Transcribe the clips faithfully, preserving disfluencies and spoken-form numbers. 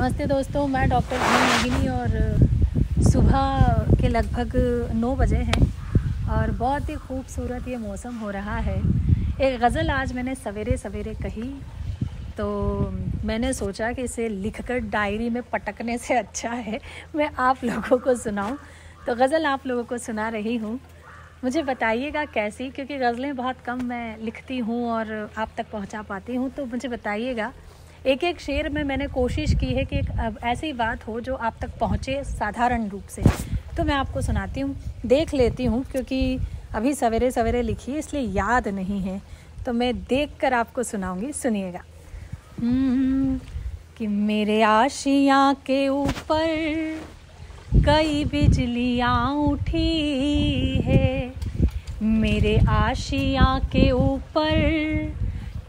नमस्ते दोस्तों, मैं डॉक्टर भुवन मोहिनी और सुबह के लगभग नौ बजे हैं और बहुत ही खूबसूरत ये मौसम हो रहा है। एक गज़ल आज मैंने सवेरे सवेरे कही तो मैंने सोचा कि इसे लिखकर डायरी में पटकने से अच्छा है मैं आप लोगों को सुनाऊं, तो गज़ल आप लोगों को सुना रही हूं। मुझे बताइएगा कैसी, क्योंकि गज़लें बहुत कम मैं लिखती हूं और आप तक पहुंचा पाती हूं, तो मुझे बताइएगा। एक एक शेर में मैंने कोशिश की है कि एक ऐसी बात हो जो आप तक पहुंचे साधारण रूप से, तो मैं आपको सुनाती हूँ। देख लेती हूँ क्योंकि अभी सवेरे सवेरे लिखी है इसलिए याद नहीं है, तो मैं देखकर आपको सुनाऊँगी, सुनिएगा। कि मेरे आशियाँ के ऊपर कई बिजलियाँ उठी है, मेरे आशियाँ के ऊपर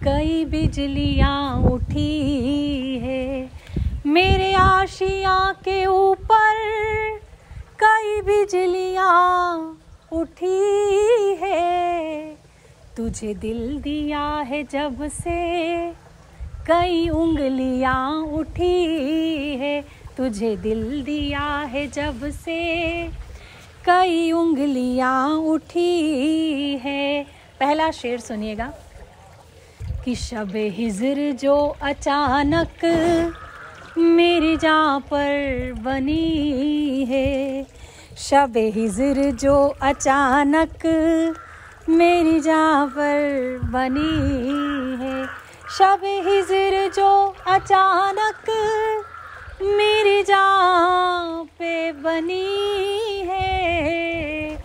कई बिजलियाँ उठी है, मेरे आशियाँ के ऊपर कई बिजलियाँ उठी है। तुझे दिल दिया है जब से कई उंगलियाँ उठी है, तुझे दिल दिया है जब से कई उंगलियाँ उठी है। पहला शेर सुनिएगा। कि शबे हिजर जो अचानक मेरी जाँ पर बनी है, शबे हिजर जो अचानक मेरी जाँ पर बनी है, शबे हिजर जो अचानक मेरी जाँ पे बनी है।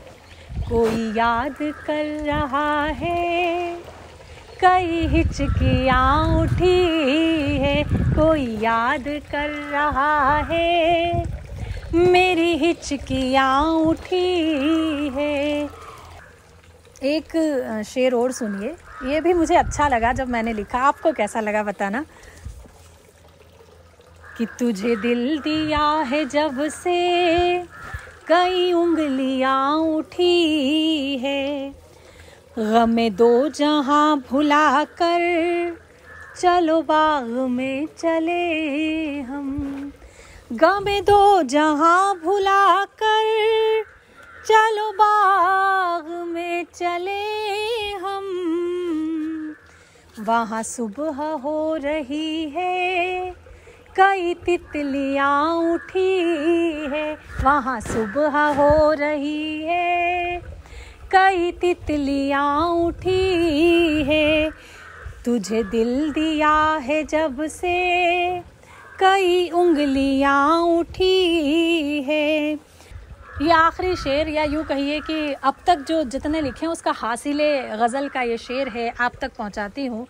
कोई याद कर रहा है, कई हिचकियाँ उठी है, कोई याद कर रहा है, मेरी हिचकियाँ उठी है। एक शेर और सुनिए, ये भी मुझे अच्छा लगा जब मैंने लिखा, आपको कैसा लगा बताना। कि तुझे दिल दिया है जब से कई उंगलियाँ उठी है, गमे दो जहां भुला कर चलो बाग में चले हम, गमे दो जहां भुला कर चलो बाग में चले हम। वहाँ सुबह हो रही है, कई तितलियाँ उठी है, वहाँ सुबह हो रही है, कई तितलियाँ उठी है। तुझे दिल दिया है जब से कई उंगलियाँ उठी है। ये आखिरी शेर, या यूँ कहिए कि अब तक जो जितने लिखे हैं उसका हासिले गज़ल का ये शेर है, आप तक पहुँचाती हूँ।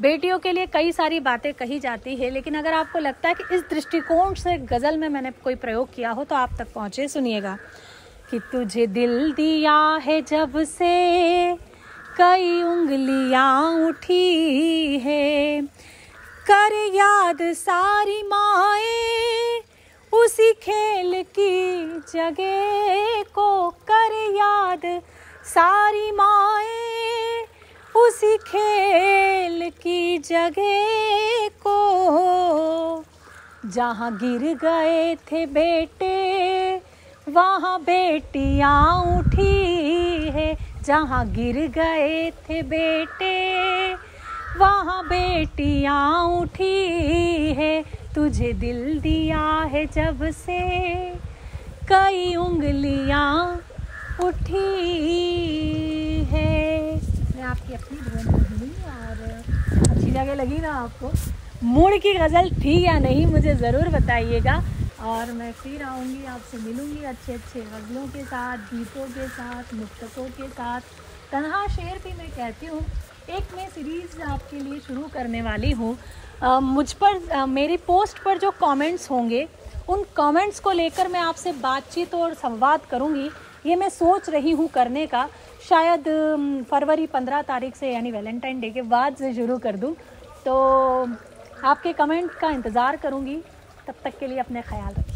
बेटियों के लिए कई सारी बातें कही जाती है, लेकिन अगर आपको लगता है कि इस दृष्टिकोण से गज़ल में मैंने कोई प्रयोग किया हो तो आप तक पहुँचे, सुनिएगा। कि तुझे दिल दिया है जब से कई उंगलियाँ उठी है, कर याद सारी माएँ उसी खेल की जगह को, कर याद सारी माएँ उसी खेल की जगह को। जहाँ गिर गए थे बेटे वहाँ बेटियाँ उठी है, जहाँ गिर गए थे बेटे वहाँ बेटियाँ उठी है। तुझे दिल दिया है जब से कई उंगलियाँ उठी है। मैं आपकी अपनी भुवन मोहिनी, और अच्छी जगह लगी ना आपको। मूड की गज़ल थी या नहीं मुझे ज़रूर बताइएगा, और मैं फिर आऊँगी, आपसे मिलूँगी अच्छे अच्छे गज़लों के साथ, गीतों के साथ, मुक्तकों के साथ। तन्हा शेर भी मैं कहती हूँ, एक मैं सीरीज़ आपके लिए शुरू करने वाली हूँ। मुझ पर आ, मेरी पोस्ट पर जो कमेंट्स होंगे उन कमेंट्स को लेकर मैं आपसे बातचीत और संवाद करूँगी, ये मैं सोच रही हूँ करने का। शायद फरवरी पंद्रह तारीख से, यानी वैलेंटाइन डे के बाद से शुरू कर दूँ, तो आपके कमेंट का इंतज़ार करूँगी। तब तक के लिए अपने ख्याल रखें।